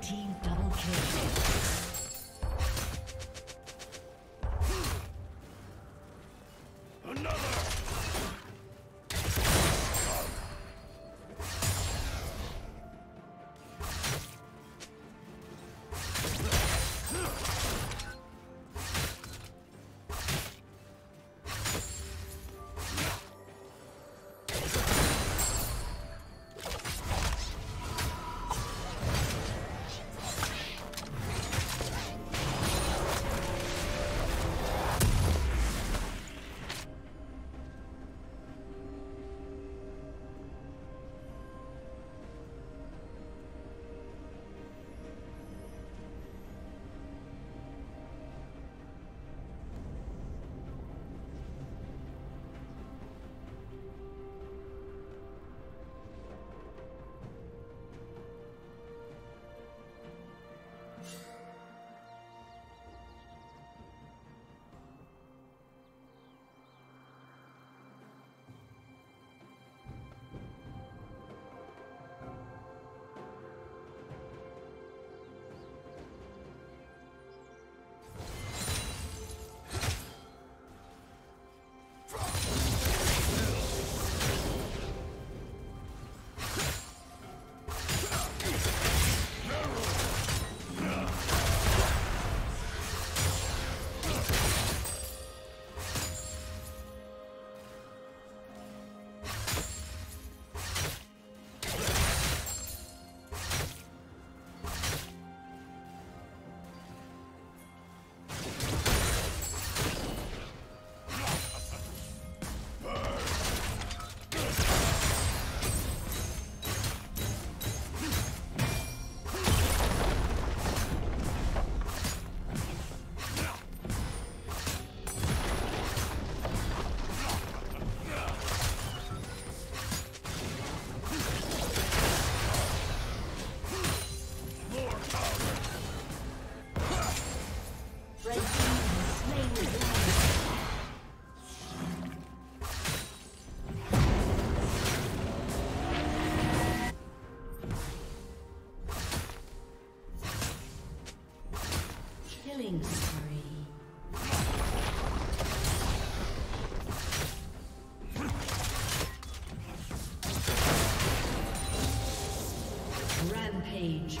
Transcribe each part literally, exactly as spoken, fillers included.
Team double kill. Killing spree. Rampage.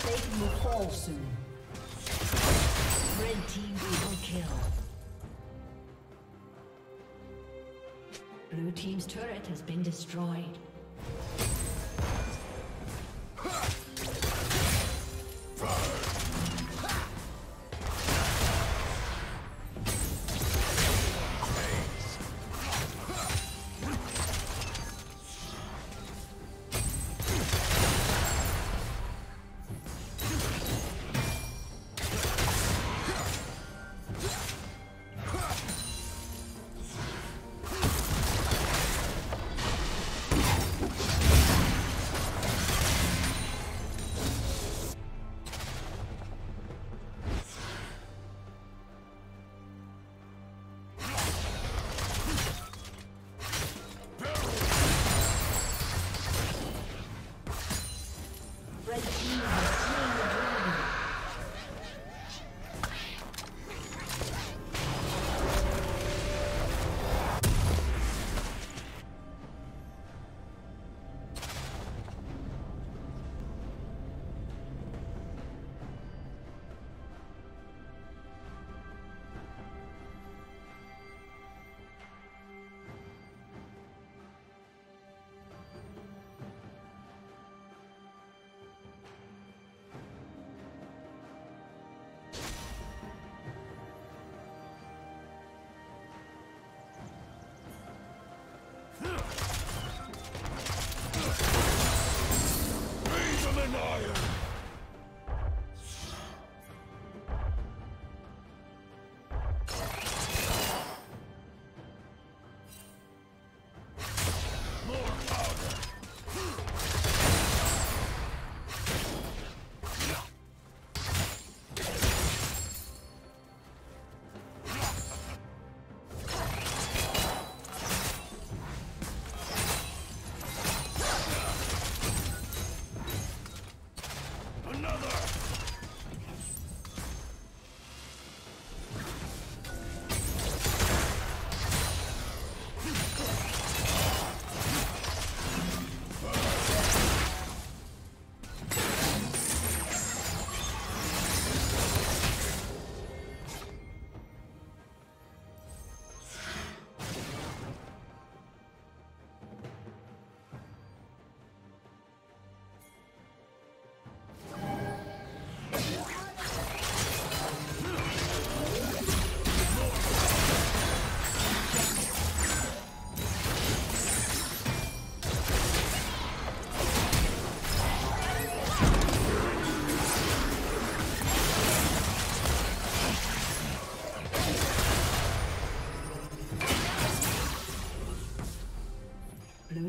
Satan will fall soon. Red team will kill. Blue team's turret has been destroyed. Blue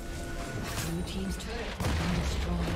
Blue team's turret has been destroyed.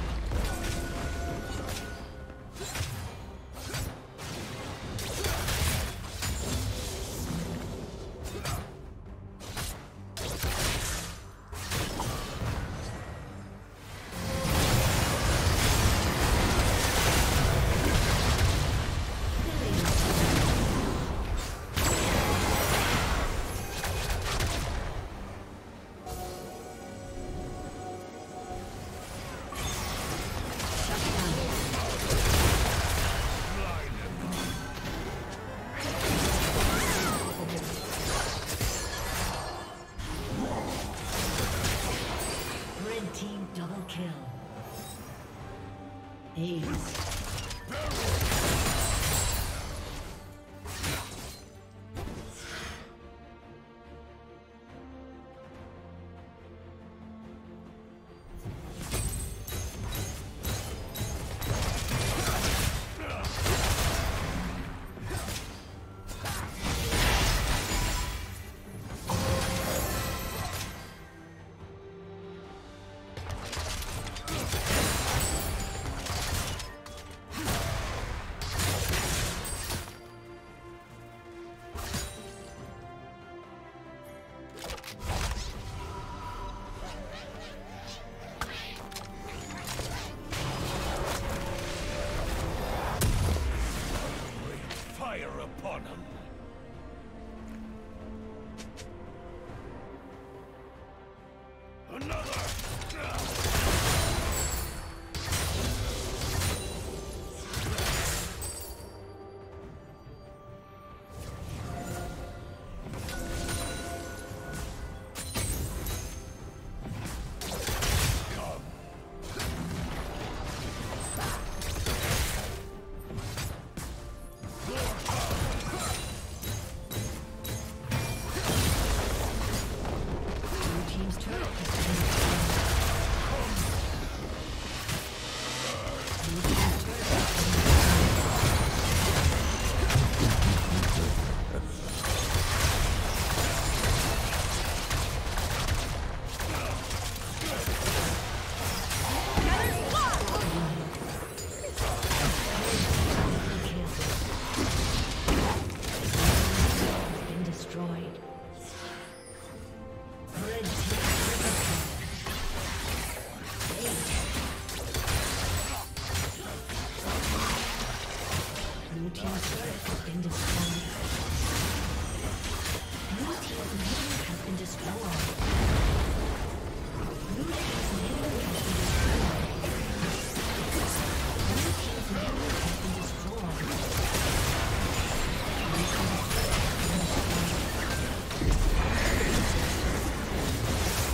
on him.